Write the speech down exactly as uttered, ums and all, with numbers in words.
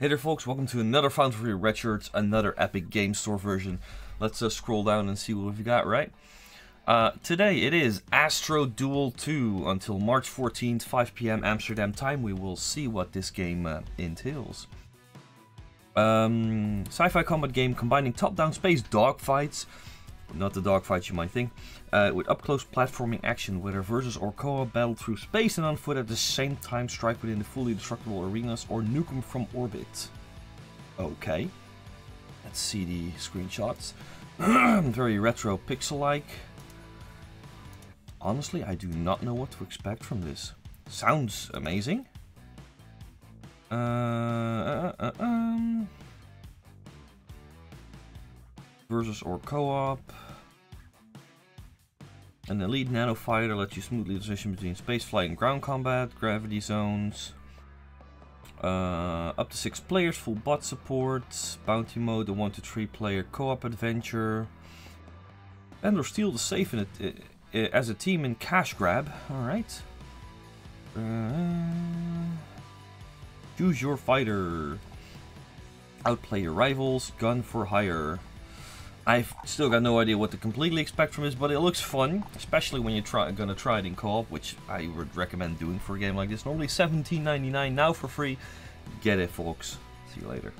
Hey there folks, welcome to another Found for Free Redshirts, another Epic Games Store version. Let's uh, scroll down and see what we've got, right? Uh, today it is Astro Duel two until March fourteenth, five p m Amsterdam time. We will see what this game uh, entails. Um, sci-fi combat game combining top-down space dogfights, not the dogfights you might think, uh, with up-close platforming action, whether versus or co-op battle through space and on foot at the same time, strike within the fully destructible arenas or nuke them from orbit. Okay, let's see the screenshots. Very retro pixel-like. Honestly, I do not know what to expect from this. Sounds amazing. Uh, uh, uh, um... Versus or co-op. An elite nano fighter lets you smoothly transition between space flight and ground combat, gravity zones. Uh, up to six players, full bot support, bounty mode, a one to three player co-op adventure, and or steal the safe in it, uh, as a team in cash grab. All right. Uh, choose your fighter. Outplay your rivals. Gun for hire. I've still got no idea what to completely expect from this, but it looks fun, especially when you're try gonna try it in co-op, which I would recommend doing for a game like this. Normally seventeen ninety-nine, now for free. Get it, folks. See you later.